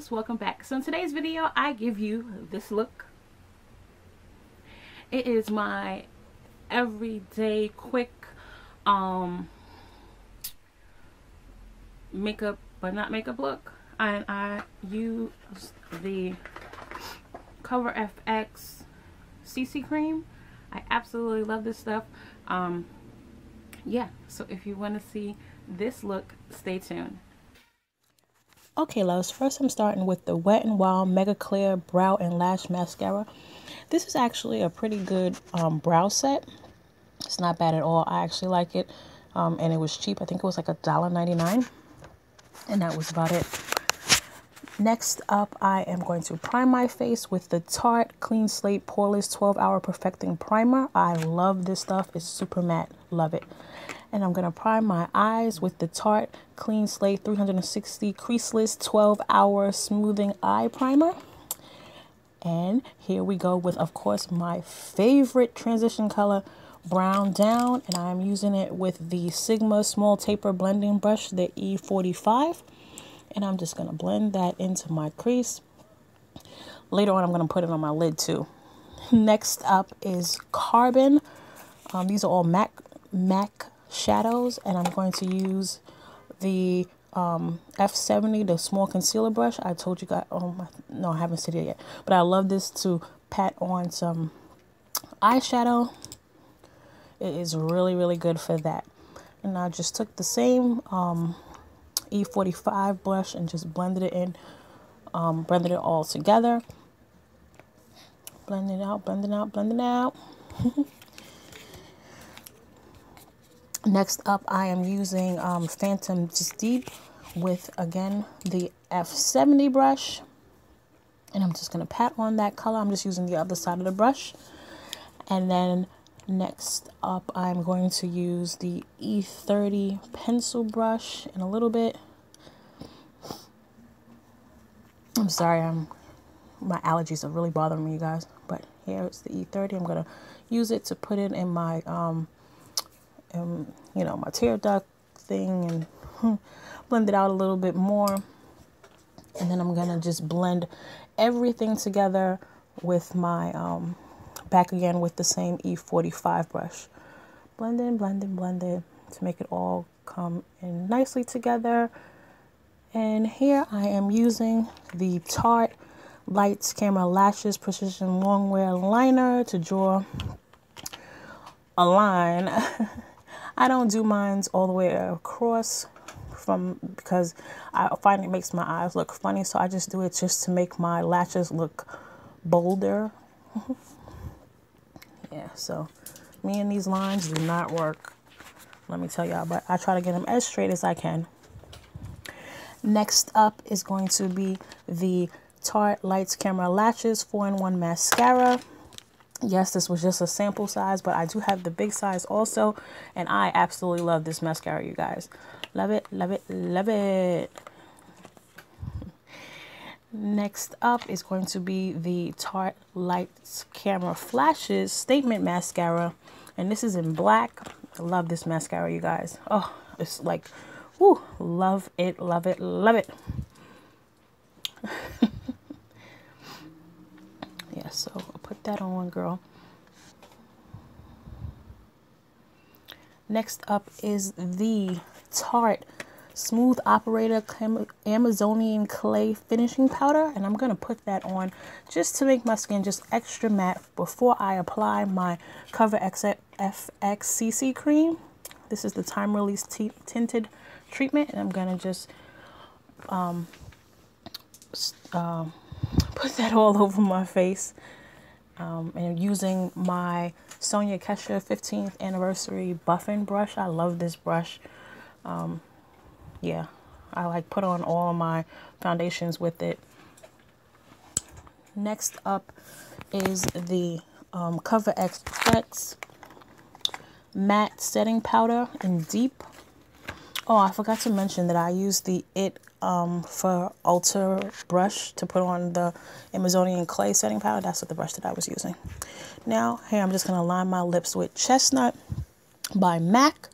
loves, welcome back. So in today's video I give you this look. It is my everyday quick makeup but not makeup look, and I use the Cover FX CC cream. I absolutely love this stuff. Yeah, so if you want to see this look, stay tuned. Okay loves, first I'm starting with the Wet n Wild Mega Clear Brow and Lash Mascara. This is actually a pretty good brow set. It's not bad at all. I actually like it, and it was cheap. I think it was like $1.99, and that was about it. Next up, I am going to prime my face with the Tarte Clean Slate Poreless 12-Hour Perfecting Primer. I love this stuff. It's super matte. Love it. And I'm going to prime my eyes with the Tarte Clean Slate 360 Creaseless 12-Hour Smoothing Eye Primer. And here we go with, of course, my favorite transition color, brown down. And I'm using it with the Sigma Small Taper Blending Brush, the E45. And I'm just going to blend that into my crease. Later on, I'm going to put it on my lid too. Next up is Carbon. These are all MAC shadows. And I'm going to use the F70, the small concealer brush. I told you guys, no, I haven't said it yet. But I love this to pat on some eyeshadow. It is really, really good for that. And I just took the same E45 blush and just blended it in, blended it all together. Blend it out, blend it out, blend it out. Next up, I am using Phantom Just Deep with, again, the F70 brush. And I'm just going to pat on that color. I'm just using the other side of the brush. And then next up, I'm going to use the E30 pencil brush in a little bit. I'm sorry, my allergies are really bothering me, you guys. But here's the E30. I'm going to use it to put it in my, you know, my tear duct thing and blend it out a little bit more. And then I'm going to just blend everything together with my, back again with the same E45 brush. Blend in, blend in, blend in to make it all come in nicely together. And here I am using the Tarte Lights Camera Lashes Precision Longwear Liner to draw a line. I don't do mines all the way across because I find it makes my eyes look funny, so I just do it just to make my lashes look bolder. Yeah, so me and these lines do not work, let me tell y'all, but I try to get them as straight as I can. Next up is going to be the Tarte Lights Camera Lashes 4-in-1 Mascara. Yes, this was just a sample size, but I do have the big size also, and I absolutely love this mascara, you guys. Love it, love it, love it. Next up is going to be the Tarte Lights Camera Flashes Statement Mascara, and this is in black. I love this mascara, you guys. Oh, it's like, whoo, love it, love it, love it. Yeah, so I'll put that on, girl. Next up is the Tarte Smooth Operator Amazonian Clay Finishing Powder, and I'm going to put that on just to make my skin just extra matte before I apply my Cover FX CC cream. This is the Time Release Tinted Treatment, and I'm going to just put that all over my face. And I'm using my Sonia Kesha 15th Anniversary Buffing Brush. I love this brush. Yeah, I like put on all my foundations with it. Next up is the Cover FX Matte Setting Powder in Deep. Oh, I forgot to mention that I used the for Alter brush to put on the Amazonian Clay Setting Powder. That's what the brush that I was using. Now, here I'm just going to line my lips with Chestnut by MAC.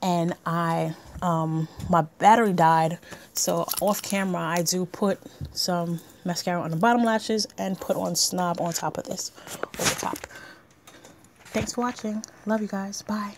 And I my battery died, so off camera I do put some mascara on the bottom lashes and put on Snob on top of this, over top. Thanks for watching. Love you guys. Bye.